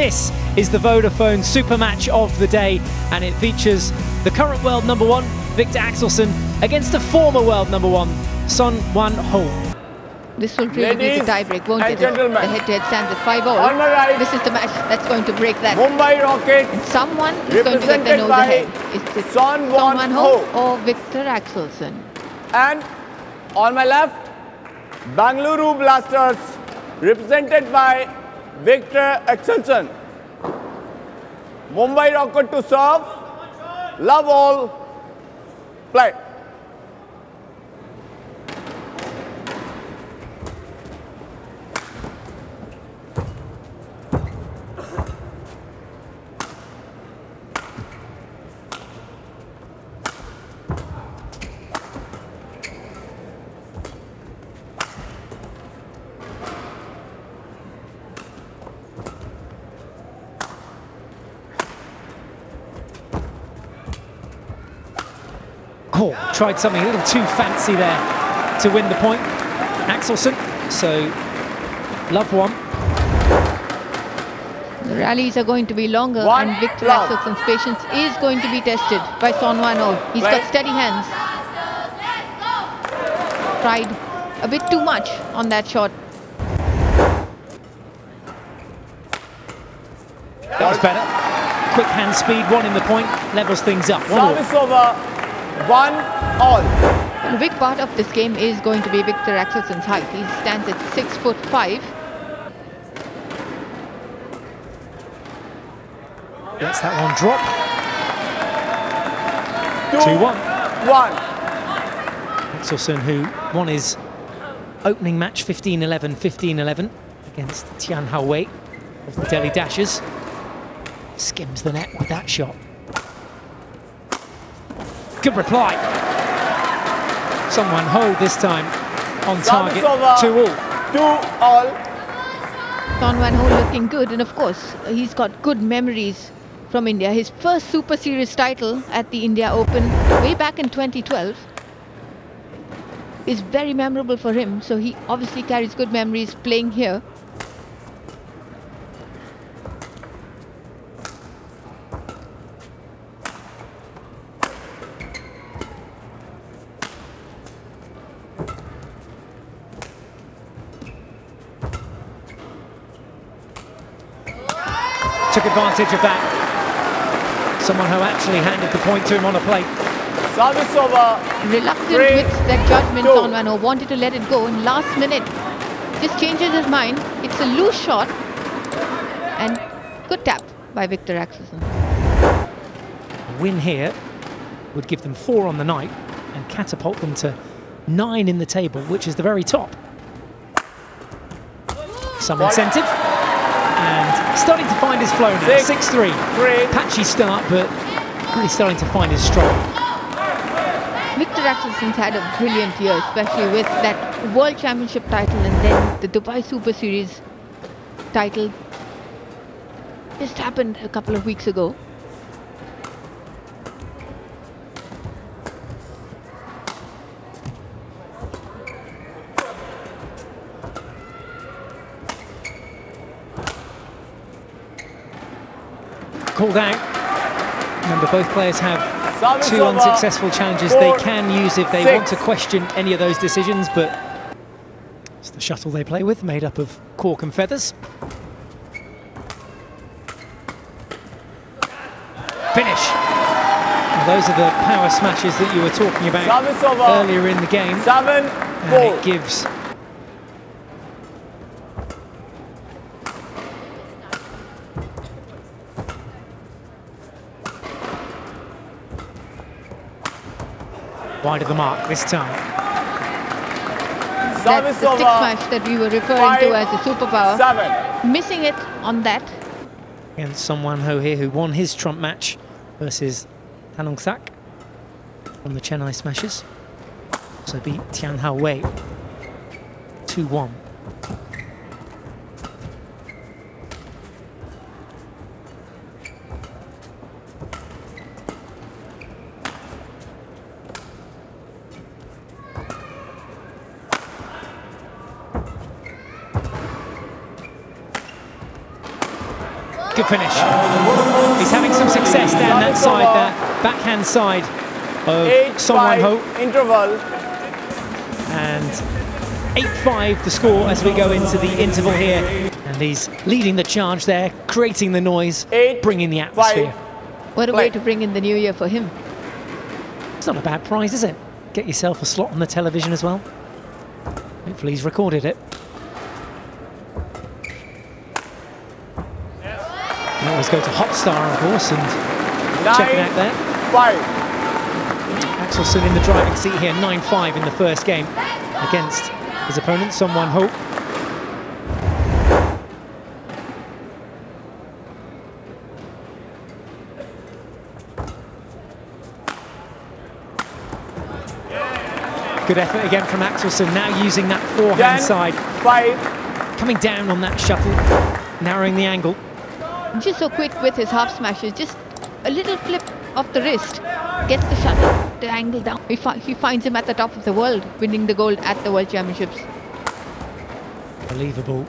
This is the Vodafone Super Match of the day, and it features the current world number one, Viktor Axelsen, against the former world number one, Son Wan Ho. This will really be the tiebreak, won't it? The head-to-head stands at 5-0. On my right, this is the match that's going to break that. Mumbai Rockets. Someone is going to get the nose ahead. Is it Son Wan Ho or Viktor Axelsen? And on my left, Bangalore Blasters, represented by Viktor Axelsen. Mumbai Rocket to serve. Love all. Play. Oh, tried something a little too fancy there to win the point. Axelsen, so love one. The rallies are going to be longer, and Viktor Axelsen's patience is going to be tested by Son Wan Ho. He's got steady hands. Tried a bit too much on that shot. That was better. Quick hand speed, one in the point, levels things up. Service over. 1-1. A big part of this game is going to be Viktor Axelsen's height. He stands at 6'5". That's that one drop. 2-1. Axelsen, who won his opening match 15-11, 15-11 against Tian Houwei of the Delhi Dashers, skims the net with that shot. Good reply. Son Wan Ho this time on target. 2-2. Son Wan Ho looking good, and of course he's got good memories from India. His first Super Series title at the India Open way back in 2012 is very memorable for him, so he obviously carries good memories playing here. Took advantage of that. Someone who actually handed the point to him on a plate. Service over. Reluctant with that judgment, Son Wan Ho wanted to let it go, and last minute just changes his mind. It's a loose shot and good tap by Viktor Axelsen. A win here would give them 4 on the night and catapult them to 9 in the table, which is the very top. Some incentive. And starting to find his flow now, 6-3. Patchy start, but really starting to find his stride. Viktor Axelsen's had a brilliant year, especially with that World Championship title and then the Dubai Super Series title. Just happened a couple of weeks ago. Called out. Remember, both players have two unsuccessful challenges they can use if they want to question any of those decisions, but it's the shuttle they play with, made up of cork and feathers. Finish. And those are the power smashes that you were talking about earlier in the game. And it gives wide of the mark this time. That's the stick smash that we were referring to as a superpower. Missing it on that. And Son Wan Ho here, who won his trump match versus Tanongsak from the Chennai Smashes. So beat Tian Houwei 2-1. Good finish. He's having some success down that side, that backhand side of Son Wan Ho. Interval. And 8-5 the score as we go into the interval here. And he's leading the charge there, creating the noise, bringing the atmosphere. What a way to bring in the new year for him. It's not a bad prize, is it? Get yourself a slot on the television as well. Hopefully he's recorded it. You always go to Hotstar, of course, and check it out there. Axelsen in the driving seat here, 9-5 in the first game against his opponent, Son Wan Ho. Good effort again from Axelsen, now using that forehand side. Coming down on that shuttle, narrowing the angle. Just so quick with his half smashes, just a little flip of the wrist, gets the shuttle, the angle down. He finds him at the top of the world, winning the gold at the World Championships. Unbelievable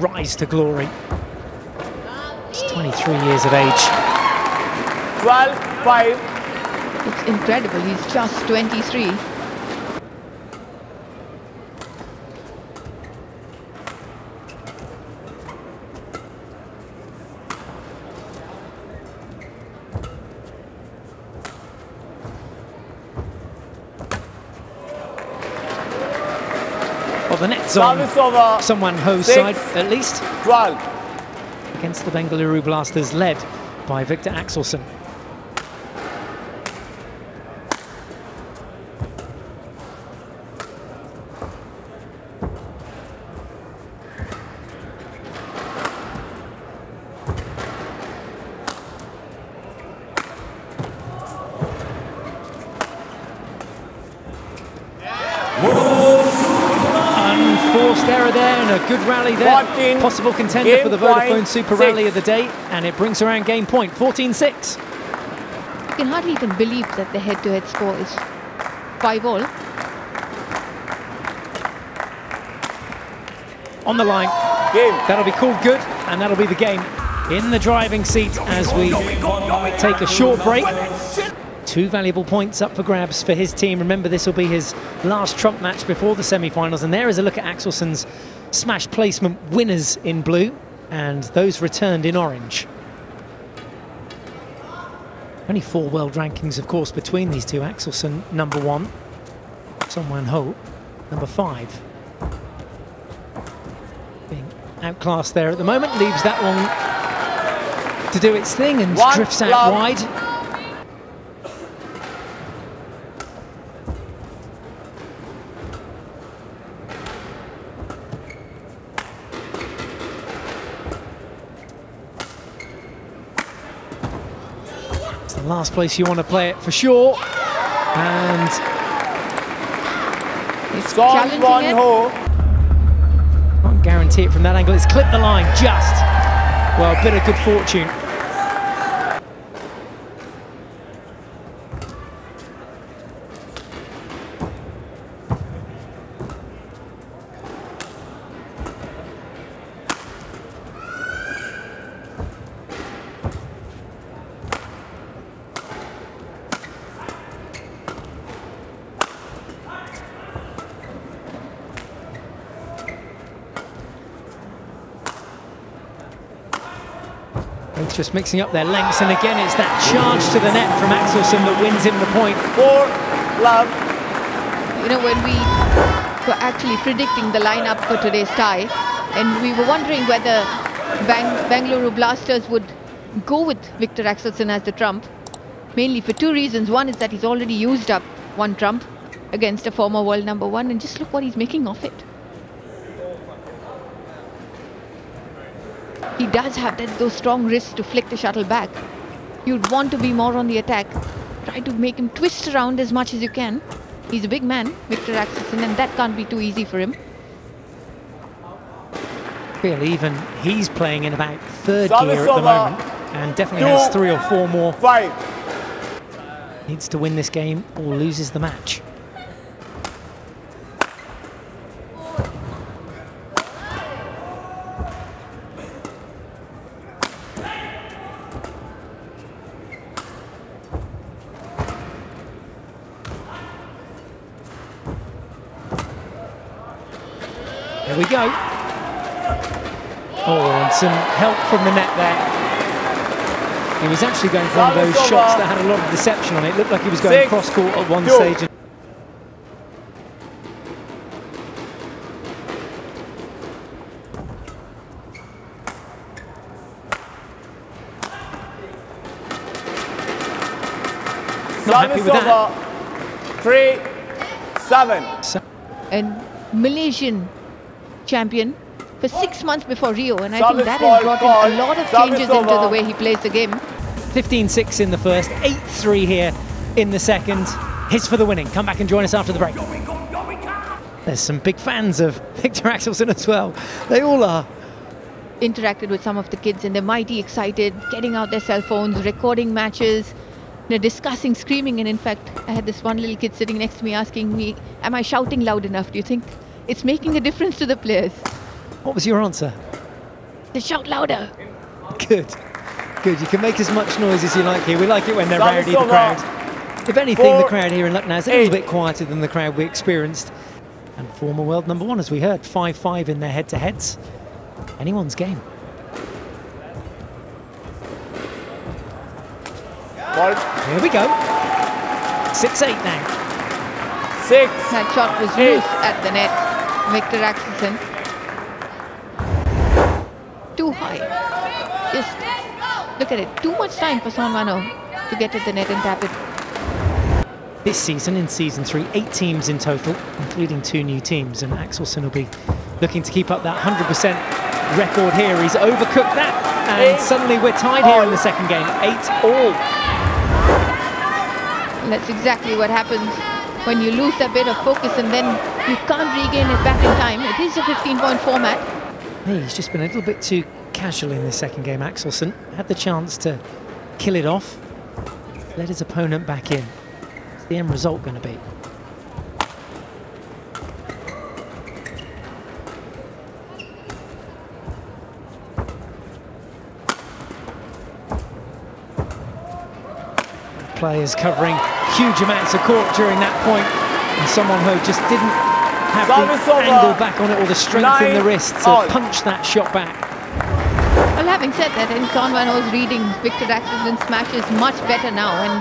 rise to glory. He's 23 years of age. 12-5. It's incredible, he's just 23. The net's on Son Wan Ho's side, at least. 12. Against the Bengaluru Blasters, led by Viktor Axelsen. Forced error there and a good rally there. 14, possible contender for the Vodafone Super Rally of the day, and it brings around game point, 14-6. You can hardly even believe that the head-to-head score is 5-all. On the line. Game. That'll be called good, and that'll be the game. In the driving seat as we take a short break. Two valuable points up for grabs for his team. Remember, this will be his last trump match before the semi-finals. And there is a look at Axelsen's smash placement winners in blue and those returned in orange. Only four world rankings, of course, between these two. Axelsen, #1. Son Wan Ho, #5. Being outclassed there at the moment. Leaves that one to do its thing and drifts out wide. The last place you want to play it for sure, and it's challenging it. Can't guarantee it from that angle. It's clipped the line just. Well, a bit of good fortune. Just mixing up their lengths, and again it's that charge to the net from Axelsen that wins him the point. You know, when we were actually predicting the lineup for today's tie, and we were wondering whether Bangalore Blasters would go with Viktor Axelsen as the trump, mainly for two reasons. One is that he's already used up one trump against a former world #1, and just look what he's making of it. He does have those strong wrists to flick the shuttle back. You'd want to be more on the attack. Try to make him twist around as much as you can. He's a big man, Viktor Axelsen, and that can't be too easy for him. Well, even he's playing in about third gear at the moment, and definitely has 3 or 4 more. Needs to win this game or loses the match. Here we go. Oh, and some help from the net there. He was actually going for one of those shots that had a lot of deception on it. It looked like he was going cross-court at one stage. Not happy with that. 3-7. And Malaysian champion for 6 months before Rio, and I think that has brought in a lot of changes into the way he plays the game. 15-6 in the first, 8-3 here in the second. His for the winning. Come back and join us after the break. There's some big fans of Viktor Axelsen as well. They all are. Interacted with some of the kids and they're mighty excited, getting out their cell phones, recording matches. They're discussing, screaming, and in fact, I had this one little kid sitting next to me asking me, am I shouting loud enough? Do you think it's making a difference to the players? What was your answer? They shout louder. Good. Good. You can make as much noise as you like here. We like it when they're rowdy, the crowd. If anything, the crowd here in Lucknow is a little bit quieter than the crowd we experienced. And former world number one, as we heard, 5-5 in their head-to-heads. Anyone's game. Here we go. 6-8 now. That shot was loose at the net. Viktor Axelsen. Too high. Just look at it. Too much time for Son Wan Ho to get to the net and tap it. This season, in season three, 8 teams in total, including 2 new teams, and Axelsen will be looking to keep up that 100% record here. He's overcooked that, and suddenly we're tied here in the second game, 8-all. And that's exactly what happens when you lose that bit of focus and then you can't regain it back in time. It is a 15-point format. He's just been a little bit too casual in the second game, Axelsen. Had the chance to kill it off, let his opponent back in. What's the end result going to be? Players covering huge amounts of court during that point, and Son Wan Ho just didn't have the angle back on it or the strength in the wrist to punch that shot back. Well, having said that, in Son Wan Ho's reading, Viktor Axelsen's smash is much better now, and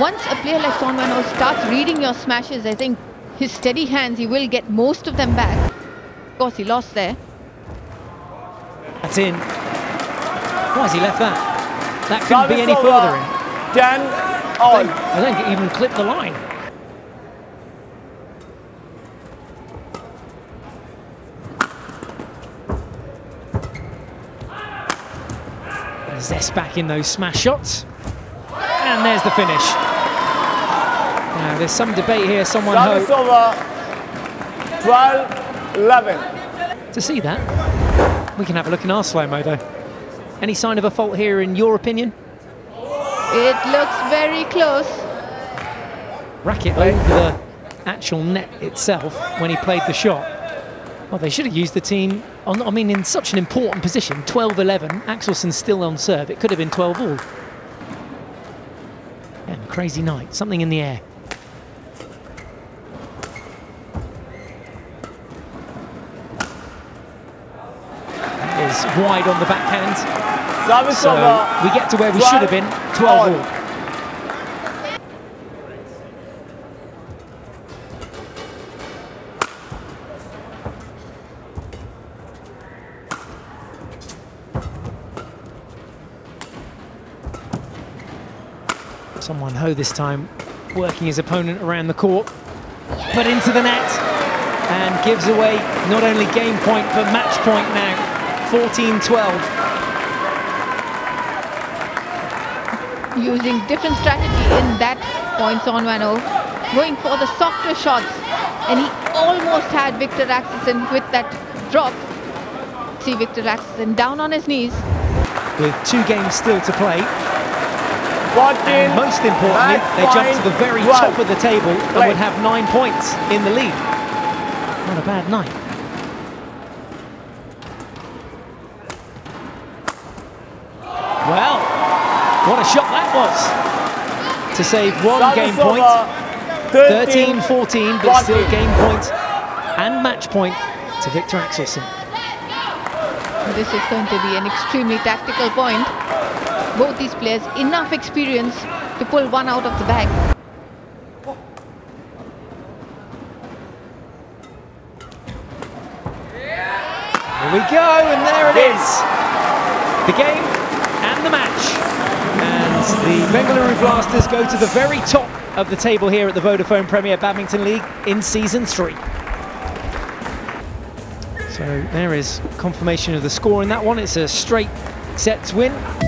once a player like Son Wan Ho starts reading your smashes, I think his steady hands, he will get most of them back. Of course, he lost there. That's in. Why has he left that? That couldn't be any further in. I don't even clip the line. Zest back in those smash shots. And there's the finish. Now, there's some debate here. Son Wan Ho. 12-11. To see that, we can have a look in our slow-mo, though. Any sign of a fault here, in your opinion? It looks very close. Racket over the actual net itself when he played the shot. Well, they should have used the team, I mean, in such an important position, 12-11. Axelsen's still on serve. It could have been 12-all. And crazy night, something in the air. That is wide on the backhand. So we get to where we should have been, 12-all. Son Wan Ho this time working his opponent around the court, but into the net, and gives away not only game point but match point now, 14-12. Using different strategy in that point, Son Wan Ho, going for the softer shots, and he almost had Viktor Axelsen with that drop. See Viktor Axelsen down on his knees. With 2 games still to play, and most importantly, they jumped to the very top of the table and would have 9 points in the lead. Not a bad night. What a shot that was, to save 1 game point, 13-14, but still game point and match point to Viktor Axelsen. This is going to be an extremely tactical point. Both these players enough experience to pull one out of the bag. Here we go, and there it is. The game and the match. And the Bengaluru Blasters go to the very top of the table here at the Vodafone Premier Badminton League in Season 3. So there is confirmation of the score in that one. It's a straight sets win.